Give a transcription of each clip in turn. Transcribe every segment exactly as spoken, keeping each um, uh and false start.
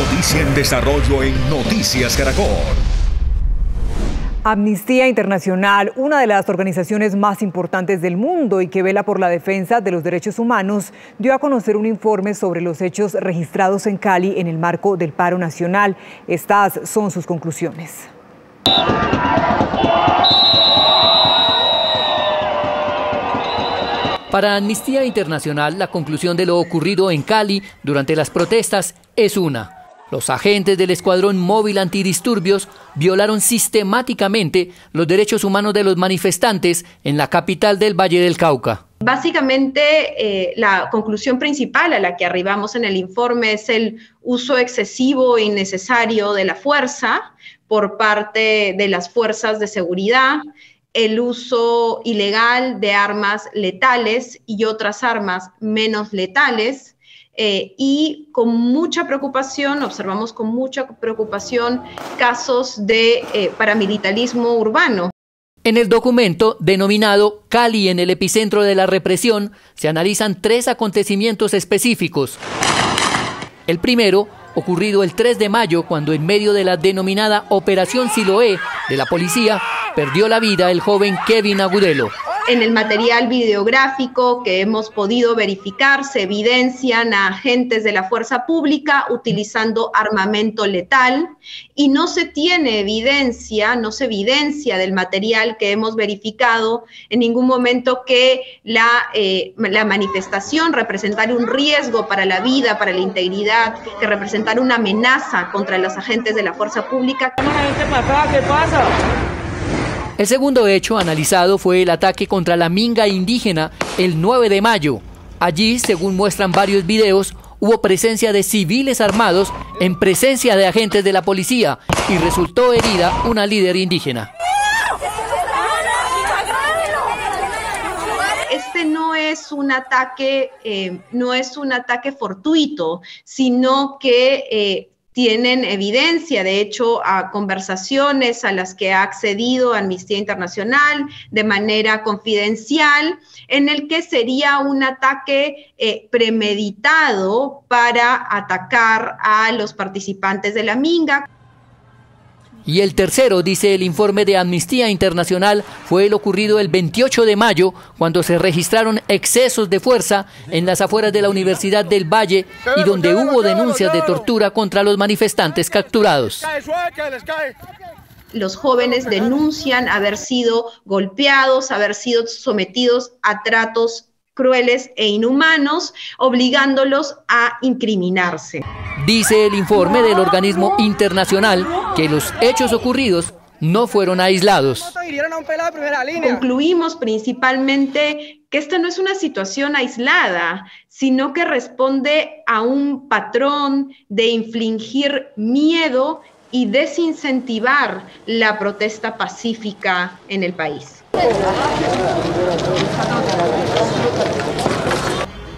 Noticia en desarrollo en Noticias Caracol. Amnistía Internacional, una de las organizaciones más importantes del mundo y que vela por la defensa de los derechos humanos, dio a conocer un informe sobre los hechos registrados en Cali en el marco del paro nacional. Estas son sus conclusiones. Para Amnistía Internacional, la conclusión de lo ocurrido en Cali durante las protestas es una. Los agentes del Escuadrón Móvil Antidisturbios violaron sistemáticamente los derechos humanos de los manifestantes en la capital del Valle del Cauca. Básicamente, eh, la conclusión principal a la que arribamos en el informe es el uso excesivo e innecesario de la fuerza por parte de las fuerzas de seguridad, el uso ilegal de armas letales y otras armas menos letales, Eh, y con mucha preocupación, observamos con mucha preocupación casos de eh, paramilitarismo urbano. En el documento denominado Cali en el epicentro de la represión, se analizan tres acontecimientos específicos. El primero, ocurrido el tres de mayo, cuando en medio de la denominada Operación Siloé de la policía, perdió la vida el joven Kevin Agudelo. En el material videográfico que hemos podido verificar se evidencian a agentes de la fuerza pública utilizando armamento letal y no se tiene evidencia, no se evidencia del material que hemos verificado en ningún momento que la, eh, la manifestación representara un riesgo para la vida, para la integridad, que representara una amenaza contra los agentes de la fuerza pública. ¿Qué pasa? El segundo hecho analizado fue el ataque contra la minga indígena el nueve de mayo. Allí, según muestran varios videos, hubo presencia de civiles armados en presencia de agentes de la policía y resultó herida una líder indígena. Este no es un ataque, eh, no es un ataque fortuito, sino que Eh, tienen evidencia, de hecho, a conversaciones a las que ha accedido Amnistía Internacional de manera confidencial, en el que sería un ataque eh, premeditado para atacar a los participantes de la minga. Y el tercero, dice el informe de Amnistía Internacional, fue el ocurrido el veintiocho de mayo, cuando se registraron excesos de fuerza en las afueras de la Universidad del Valle y donde hubo denuncias de tortura contra los manifestantes capturados. Los jóvenes denuncian haber sido golpeados, haber sido sometidos a tratos crueles e inhumanos, obligándolos a incriminarse. Dice el informe del organismo internacional que los hechos ocurridos no fueron aislados. Concluimos principalmente que esta no es una situación aislada, sino que responde a un patrón de infligir miedo y desincentivar la protesta pacífica en el país.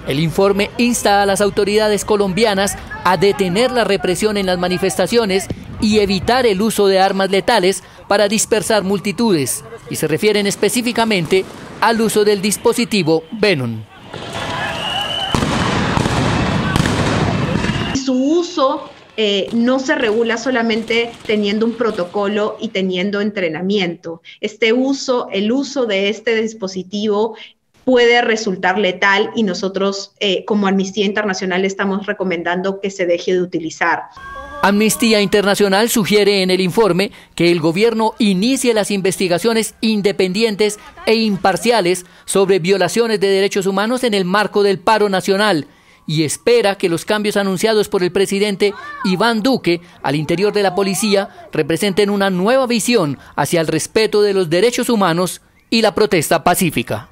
El informe insta a las autoridades colombianas a detener la represión en las manifestaciones y evitar el uso de armas letales para dispersar multitudes, y se refieren específicamente al uso del dispositivo Venom. Su uso eh, no se regula solamente teniendo un protocolo y teniendo entrenamiento. Este uso, el uso de este dispositivo puede resultar letal y nosotros eh, como Amnistía Internacional estamos recomendando que se deje de utilizar. Amnistía Internacional sugiere en el informe que el gobierno inicie las investigaciones independientes e imparciales sobre violaciones de derechos humanos en el marco del paro nacional y espera que los cambios anunciados por el presidente Iván Duque al interior de la policía representen una nueva visión hacia el respeto de los derechos humanos y la protesta pacífica.